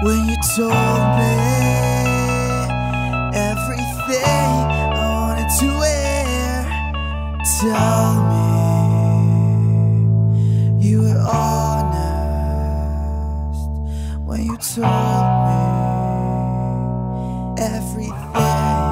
When you told me everything I wanted to hear, tell me you were honest. When you told me everything